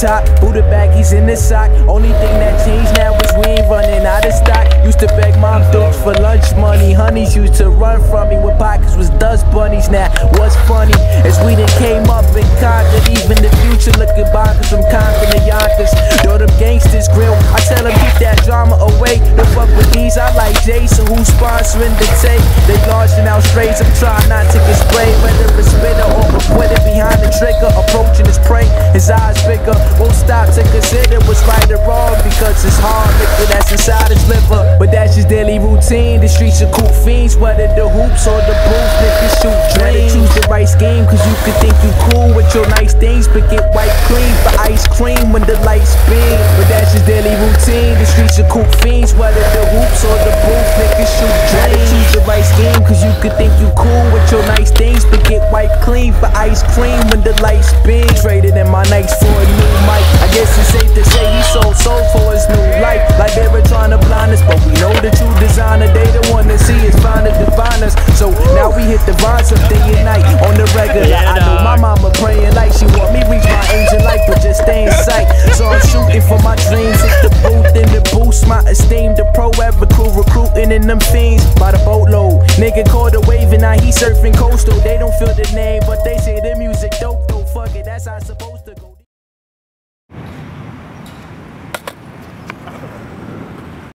top. Buddha bag, he's in the sock. Only thing that changed now is we ain't running out of stock. Used to beg mom thoughts for lunch money. Honeys used to run from me when pockets was dust bunnies. Now, what's funny is we done came up and conquered. Even the future looking bonkers from Compton to Yonkers. Yo, them gangsters grill. I tell them keep that drama away. The fuck with these, I like Jason, who's sponsoring the tape. They launching out strays, I'm trying not to get sprayed. Whether it's bitter or acquitted behind the trigger, approaching his prey, his eyes bigger. Won't stop to consider what's right or wrong, because it's hard liquor that's inside his liver. But that's his daily routine. The streets are cool fiends, whether the hoops or the booth, niggas shoot dreams. Choose the right scheme, cause you could think you cool with your nice things, but get wiped clean for ice cream when the lights beam. But that's his daily routine. The streets are cool fiends, whether the hoops or the booth, niggas shoot dreams. Choose the right scheme, cause you could think you cool with your nice things, but get wiped clean for ice cream when the lights beam. Traded in my nights for a new mic. I guess it's safe to say he sold soul for his new life. Like they were trying to blind us, but we know the true designer. They the one that see us, find to define us. So now we hit the vines of day and night on the regular. I know my mama praying like she want me reach my angel life, but just stay in sight. So I'm shooting for my dreams. It's the booth in the boost. My esteem, the pro ever crew recruiting in them fiends by the boatload. Nigga caught a wave and now he surfing coastal. They don't feel the name, but they say the music dope. Fuck it, that's how it's supposed to go.